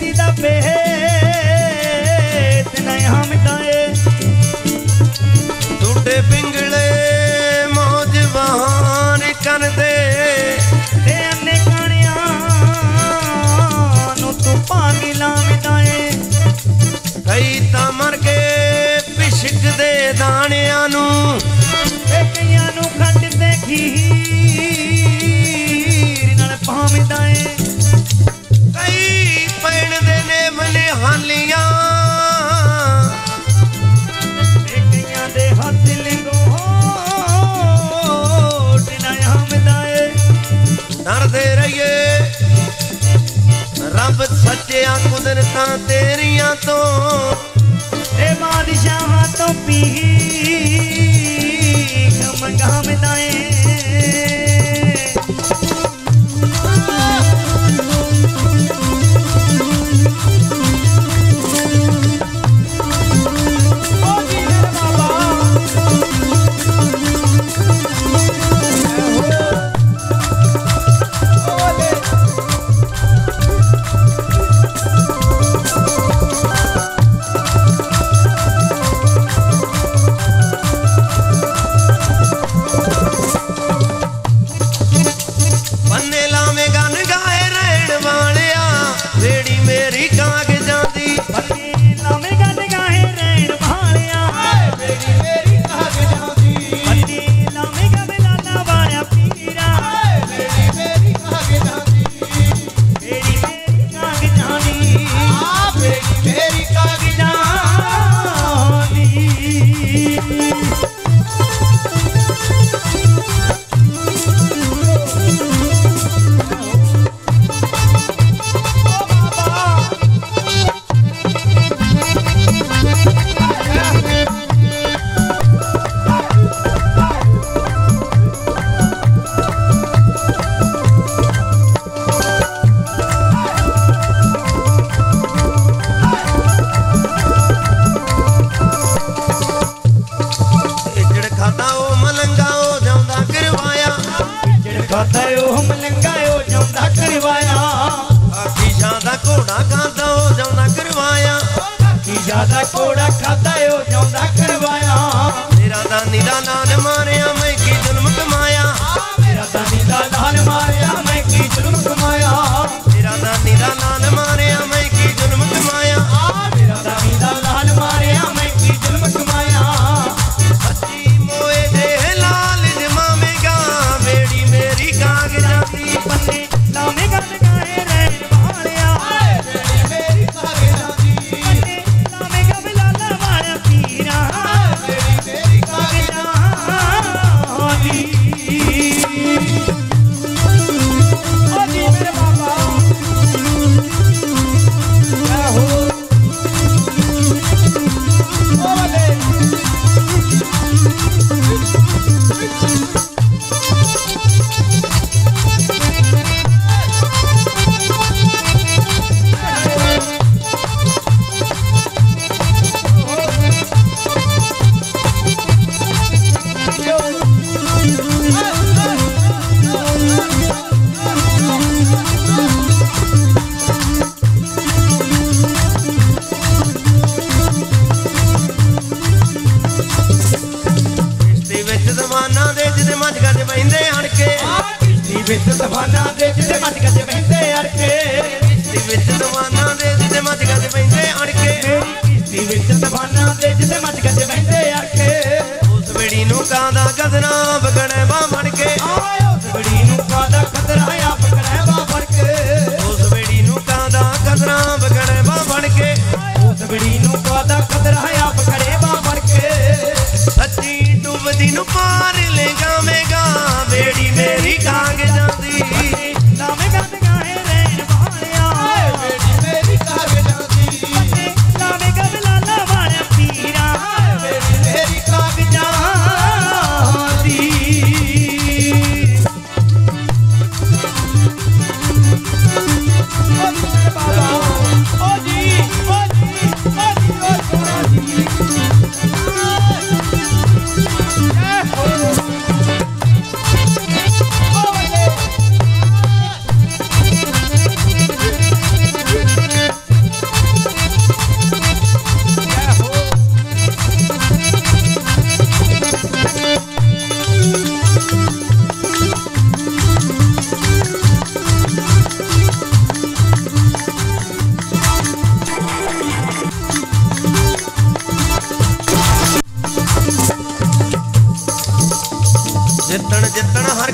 बेटी दा पेट नहीं हम दाए टूटे पिंगले मौज बहार कर दे तेने कणिया नु तू पानी लाम दाए कई ता मर के पिशक दे दाणिया नु कईयां नु खंड ते खीर नाल पाम दाए हालिया बेटिया दे हाथ लिंगो हमदाए डरदे रहिए रब सच्चिया कुदरता तेरिया तो बादशाह तो पी हमदाए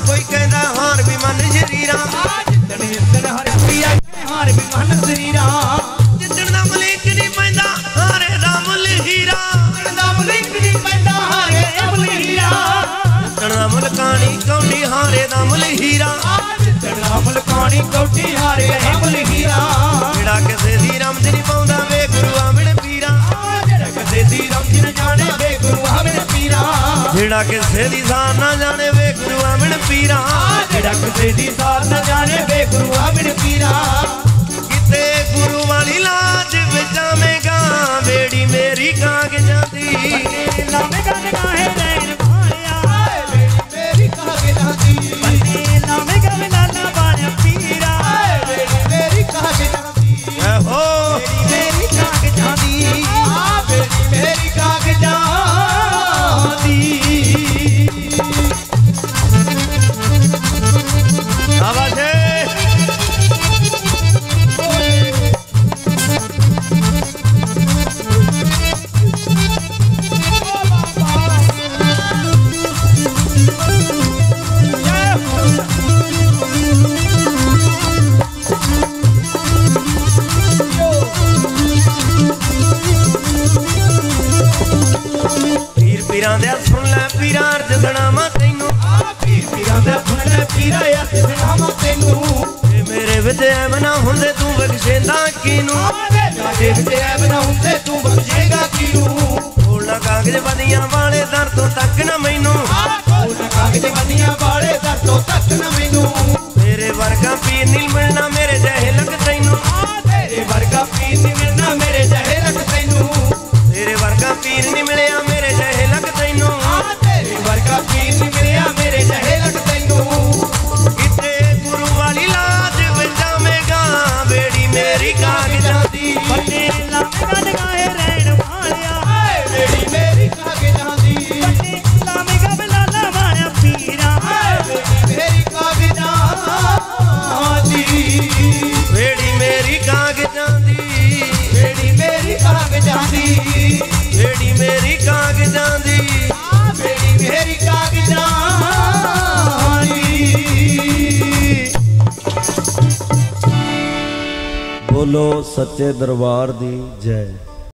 कोई कहना हार विमान श्री राम जितन हर प्रिया के हार विमान श्री राम जितन नाम लेके नहीं पैदा हारे राम लीरा नाम लेके नहीं पैदा हारे राम लीरा जितन नाम लकानी कौटी हारे राम लीरा जितन नाम लकानी कौटी हारे राम लीरा बिड़ा के से श्री राम जी पाऊंदा वे गुरु आमण पीरा बिड़ा के से श्री राम जी जाने वे गुरु आमण पीरा बिड़ा के से दी सा ना जाने वे गुरु आमण पीरा से दी साथ न जाने वे गुरु आमण पीरा किते गुरु वाली लाज विचामेगा बेड़ी मेरी काग जाती लामे गाने काहे रैन भाया बेड़ी मेरी काग जाती बने लामे गाने नाना बाने पीरा बेड़ी मेरी काग जाती हो बेड़ी मेरी काग जाती आ बेड़ी मेरी काग जाती सच्चे दरबार दी जय।